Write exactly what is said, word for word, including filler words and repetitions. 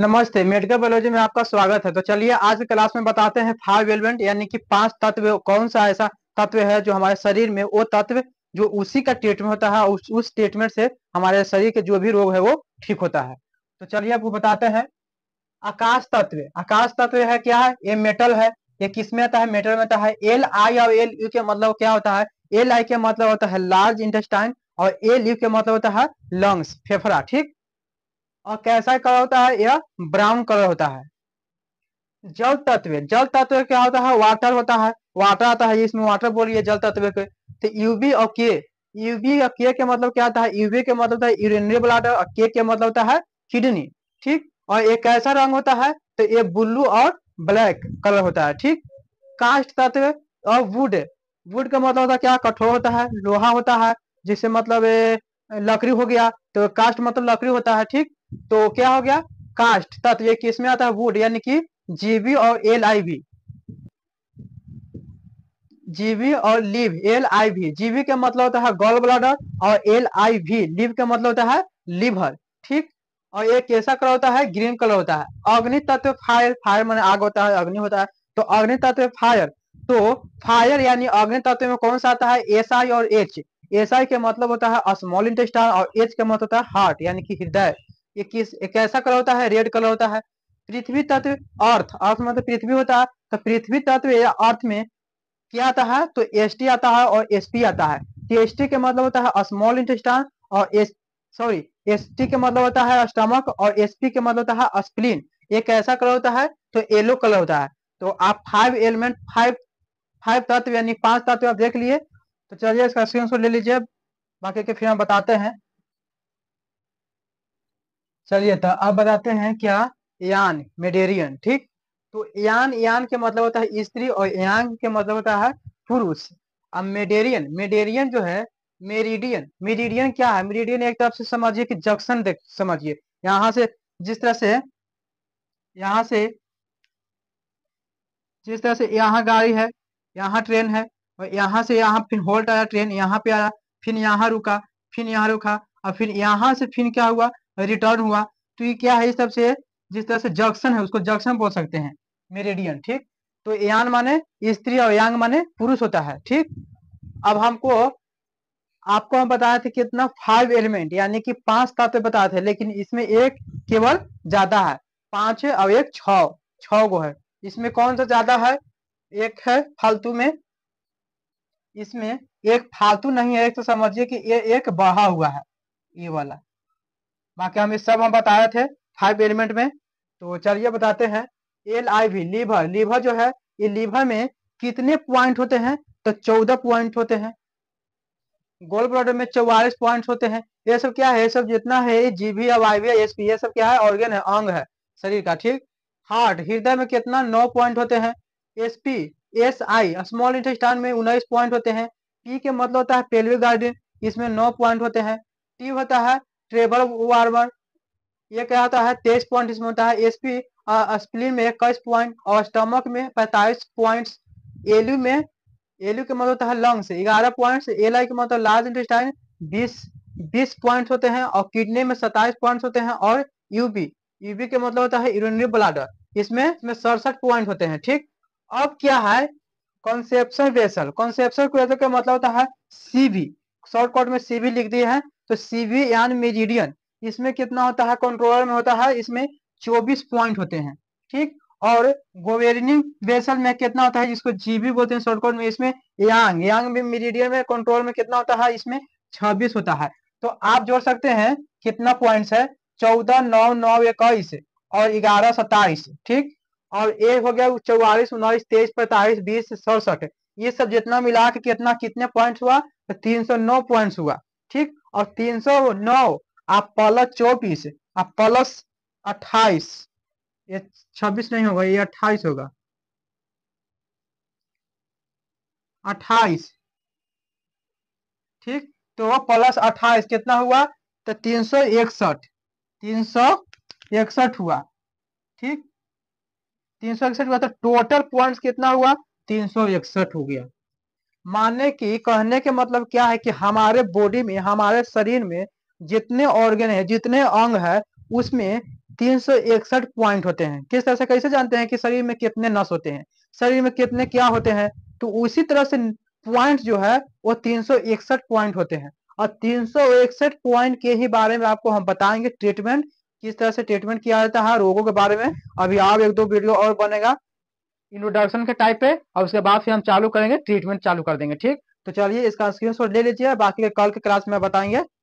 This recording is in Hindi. नमस्ते, मेडिकल बायोलॉजी में आपका स्वागत है। तो चलिए आज की क्लास में बताते हैं फाइव एलिमेंट यानी कि पांच तत्व। कौन सा ऐसा तत्व है जो हमारे शरीर में, वो तत्व जो उसी का ट्रीटमेंट होता है, उस, उस ट्रीटमेंट से हमारे शरीर के जो भी रोग है वो ठीक होता है। तो चलिए आपको बताते हैं। आकाश तत्व, आकाश तत्व है क्या है, ये मेटल है। ये किसमें आता है, मेटल में आता है। एल आई और एल यू के मतलब क्या होता है, एल आई का मतलब होता है लार्ज इंटेस्टाइन और एल यू के मतलब होता है लंग्स, फेफड़ा, ठीक। और कैसा कलर होता है, यह ब्राउन कलर होता है। जल तत्व, जल तत्व क्या होता है, वाटर होता है, वाटर आता है, इसमें वाटर बोलिए जल तत्व के। तो यूवी और के, यूवी और के के मतलब क्या होता है, यूवी के मतलब होता है यूरिनरी ब्लैडर और के के मतलब होता है किडनी, ठीक। और ये कैसा रंग होता है, तो ये ब्लू और ब्लैक कलर होता है, ठीक। कास्ट तत्व और वुड, वुड का मतलब होता है क्या, कठोर होता है, लोहा होता है, जिससे मतलब लकड़ी हो गया, तो कास्ट मतलब लकड़ी होता है, ठीक। तो क्या हो गया, कास्ट तत्व। ये किसमें आता है, वुड, यानी कि जीबी और एल आई बी, जीबी और liv, L I B. GB का मतलब होता है गॉल ब्लैडर और एल आई बी, लिव का मतलब होता है लिवर, ठीक। और ये कैसा कलर होता है, ग्रीन कलर होता है। अग्नि तत्व फायर, फायर माने आग होता है, अग्नि होता है। तो अग्नि तत्व फायर, तो फायर यानी अग्नि तत्व में कौन सा आता है, एस आई और एच। एस आई के मतलब होता है स्मॉल इंटेस्टाइन और एच का मतलब होता है हार्ट, यानी कि हृदय। ये किस, कैसा कलर होता है, रेड कलर होता है। पृथ्वी तत्व, अर्थ, अर्थ मतलब पृथ्वी होता है। तो पृथ्वी तत्व या अर्थ में क्या आता है, तो एसटी आता है और एसपी आता है। तो एसटी के मतलब होता है स्मॉल इंटेस्टाइन और एस सॉरी एसटी के मतलब होता है स्टमक और एसपी के मतलब होता है स्प्लीन। ये कैसा कलर होता है, तो येलो कलर होता है। तो आप फाइव एलिमेंट, फाइव फाइव तत्व यानी पांच तत्व आप देख लिए। तो चलिए इसका स्क्रीनशॉट ले लीजिए, बाकी के फिर हम बताते हैं। चलिए तो अब बताते हैं क्या, यान, मेडिटेरियन, ठीक। तो यान, यान के मतलब होता है स्त्री और यांग के मतलब होता है पुरुष। अब मेडिटेरियन, मेडिटेरियन जो है, मेरिडियन, मेरिडियन क्या है, मेरिडियन एक तरफ से समझिए कि जंक्शन देख समझिए, यहाँ से जिस तरह से यहाँ से जिस तरह से यहाँ गाड़ी है, यहाँ ट्रेन है, और यहाँ से यहाँ फिर होल्ट आया, ट्रेन यहाँ पे आया, फिर यहाँ रुका, फिर यहाँ रुका, और फिर यहाँ से फिर क्या हुआ, रिटर्न हुआ। तो ये क्या है, इस तरफ से जिस तरह से जंक्शन है उसको जंक्शन बोल सकते हैं, मेरिडियन, ठीक। तो यान माने स्त्री और यांग माने पुरुष होता है, ठीक। अब हमको आपको हम बताए थे कितना, फाइव एलिमेंट यानी कि पांच तत्व बताए थे, लेकिन इसमें एक केवल ज्यादा है, पांच है और एक छ छ गो है। इसमें कौन सा ज्यादा है, एक है फालतू में, इसमें एक फालतू नहीं है, एक तो समझिए कि ये एक बहा हुआ है, ये वाला। बाकी हम ये सब हम बताए थे फाइव एलिमेंट में। तो चलिए बताते हैं, L I V, liver, liver जो है, ये लीवर में कितने पॉइंट होते हैं, तो चौदह पॉइंट होते हैं। गोल ब्लैडर में चौवालीस पॉइंट होते हैं। ये सब क्या है, ये सब जितना है जीबी और वाईवी एसपी, ये सब क्या है, ऑर्गन है, अंग है शरीर का, ठीक। हार्ट, हृदय में कितना, नौ पॉइंट होते हैं। SP, S I small intestine में उन्नीस पॉइंट होते हैं। पी के मतलब होता है पेल्विक गार्डन, इसमें नौ पॉइंट होते हैं। टी होता है ट्रेबल वार्मर, ये क्या होता है तेईस पॉइंट इसमें होता है। एसपी स्प्लीन में इक्कीस पॉइंट और स्टमक में पैंतालीस पॉइंट्स। एलयू में, एलयू के मतलब होता है लंग्स, ग्यारह पॉइंट्स। एलआई के मतलब लार्ज इंटेस्टाइन बीस बीस पॉइंट्स होते हैं। और किडनी में सत्ताईस पॉइंट्स होते हैं। और यूबी, यूबी के मतलब होता है यूरिनरी ब्लैडर, इसमें इसमें सड़सठ पॉइंट होते हैं, ठीक। अब क्या है, कॉन्सेप्शन वेसल, कॉन्सेप्शन वेसल का मतलब होता है सीवी, शॉर्टकट में सीवी लिख दिए हैं। तो सीवी यान मेरिडियन, इसमें कितना होता है, कंट्रोलर में होता है, इसमें चौबीस पॉइंट होते हैं, ठीक। और गोवेर्निंग वेसल में कितना होता है, जिसको जीबी बोलते हैं शॉर्टकट में, इसमें यांग, यांग में मेरिडियन में कंट्रोल में कितना होता है, इसमें छब्बीस होता है। तो आप जोड़ सकते हैं कितना पॉइंट्स है, चौदह, नौ, नौ, इक्कीस और ग्यारह, सत्ताईस, ठीक। और ए हो गया चौवालीस, उन्नीस, तेईस, पैंतालीस, बीस, सड़सठ, ये सब जितना मिला के कितना कितने पॉइंट हुआ, तो तीन सौ नौ पॉइंट हुआ, ठीक। और तीन सौ नौ आप प्लस चौबीस आप प्लस अट्ठाईस, ये छब्बीस नहीं होगा, ये अट्ठाईस होगा, अट्ठाईस, ठीक। तो प्लस अट्ठाईस कितना हुआ, तो तीन सौ इकसठ तीन सौ इकसठ हुआ, ठीक। तीन सौ इकसठ हुआ, तो टोटल पॉइंट्स कितना हुआ, तीन सौ इकसठ हो गया। मानने की, कहने के मतलब क्या है कि हमारे बॉडी में, हमारे शरीर में जितने ऑर्गन है, जितने अंग है, उसमें तीन सौ इकसठ पॉइंट होते हैं। किस तरह से कैसे जानते हैं कि शरीर में कितने नस होते हैं, शरीर में कितने क्या होते हैं, तो उसी तरह से पॉइंट जो है वो तीन सौ इकसठ पॉइंट होते हैं। और तीन सौ इकसठ पॉइंट के ही बारे में आपको हम बताएंगे ट्रीटमेंट, किस तरह से ट्रीटमेंट किया जाता है रोगों के बारे में। अभी आप एक दो वीडियो और बनेगा इंट्रोडक्शन के टाइप पे और उसके बाद फिर हम चालू करेंगे, ट्रीटमेंट चालू कर देंगे। ठीक, तो चलिए इसका स्क्रीनशॉट ले लीजिए, बाकी कल के क्लास में बताएंगे।